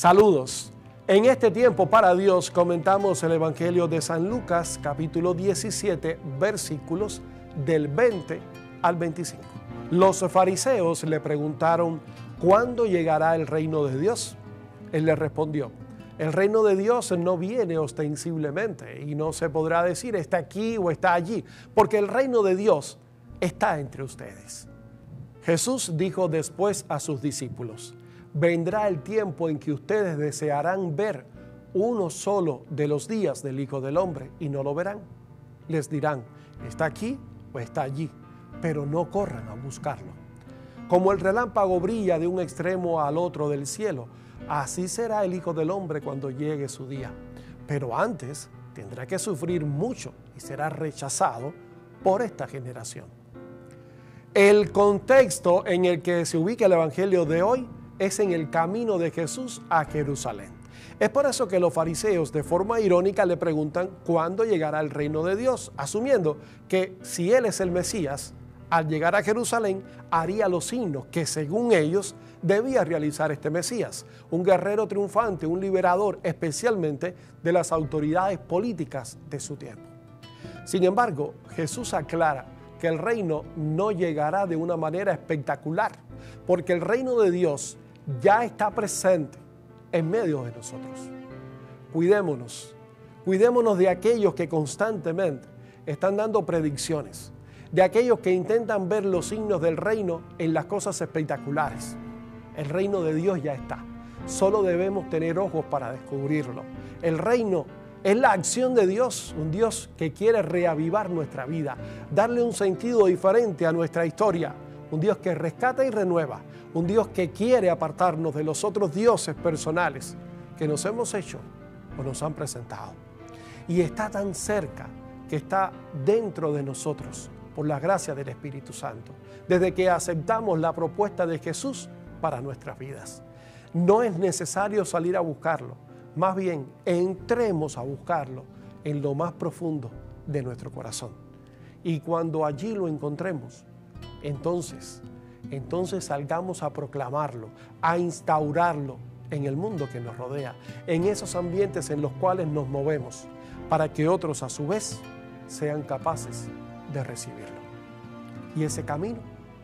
Saludos. En este tiempo para Dios comentamos el Evangelio de San Lucas, capítulo 17, versículos del 20 al 25. Los fariseos le preguntaron, ¿cuándo llegará el reino de Dios? Él les respondió, el reino de Dios no viene ostensiblemente y no se podrá decir está aquí o está allí, porque el reino de Dios está entre ustedes. Jesús dijo después a sus discípulos, vendrá el tiempo en que ustedes desearán ver uno solo de los días del Hijo del Hombre y no lo verán. Les dirán, está aquí o está allí, pero no corran a buscarlo. Como el relámpago brilla de un extremo al otro del cielo, así será el Hijo del Hombre cuando llegue su día. Pero antes tendrá que sufrir mucho y será rechazado por esta generación. El contexto en el que se ubica el Evangelio de hoy es en el camino de Jesús a Jerusalén. Es por eso que los fariseos de forma irónica le preguntan cuándo llegará el reino de Dios, asumiendo que si Él es el Mesías, al llegar a Jerusalén haría los signos que según ellos debía realizar este Mesías, un guerrero triunfante, un liberador, especialmente de las autoridades políticas de su tiempo. Sin embargo, Jesús aclara que el reino no llegará de una manera espectacular, porque el reino de Dios ya está presente en medio de nosotros. Cuidémonos de aquellos que constantemente están dando predicciones, de aquellos que intentan ver los signos del reino en las cosas espectaculares. El reino de Dios ya está, solo debemos tener ojos para descubrirlo. El reino es la acción de Dios, un Dios que quiere reavivar nuestra vida, darle un sentido diferente a nuestra historia, un Dios que rescata y renueva, un Dios que quiere apartarnos de los otros dioses personales que nos hemos hecho o nos han presentado. Y está tan cerca que está dentro de nosotros, por la gracia del Espíritu Santo, desde que aceptamos la propuesta de Jesús para nuestras vidas. No es necesario salir a buscarlo, más bien entremos a buscarlo en lo más profundo de nuestro corazón. Y cuando allí lo encontremos, entonces salgamos a proclamarlo, a instaurarlo en el mundo que nos rodea, en esos ambientes en los cuales nos movemos, para que otros a su vez sean capaces de recibirlo. Y ese camino,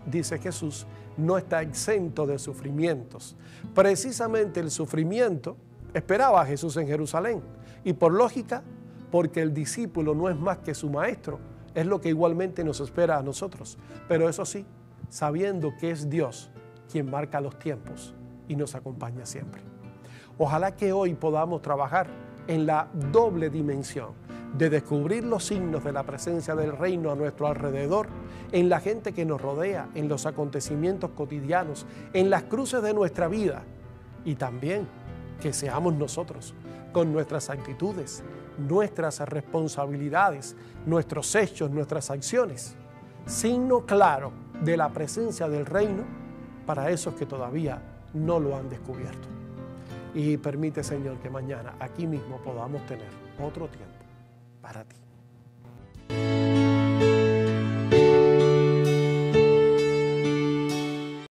dice Jesús, no está exento de sufrimientos. Precisamente el sufrimiento esperaba a Jesús en Jerusalén. Y por lógica, porque el discípulo no es más que su maestro, es lo que igualmente nos espera a nosotros. Pero eso sí, sabiendo que es Dios quien marca los tiempos y nos acompaña siempre. Ojalá que hoy podamos trabajar en la doble dimensión de descubrir los signos de la presencia del reino a nuestro alrededor, en la gente que nos rodea, en los acontecimientos cotidianos, en las cruces de nuestra vida, y también que seamos nosotros, con nuestras actitudes, nuestras responsabilidades, nuestros hechos, nuestras acciones, signo claro de la presencia del reino para esos que todavía no lo han descubierto. Y permite, Señor, que mañana aquí mismo podamos tener otro tiempo para ti.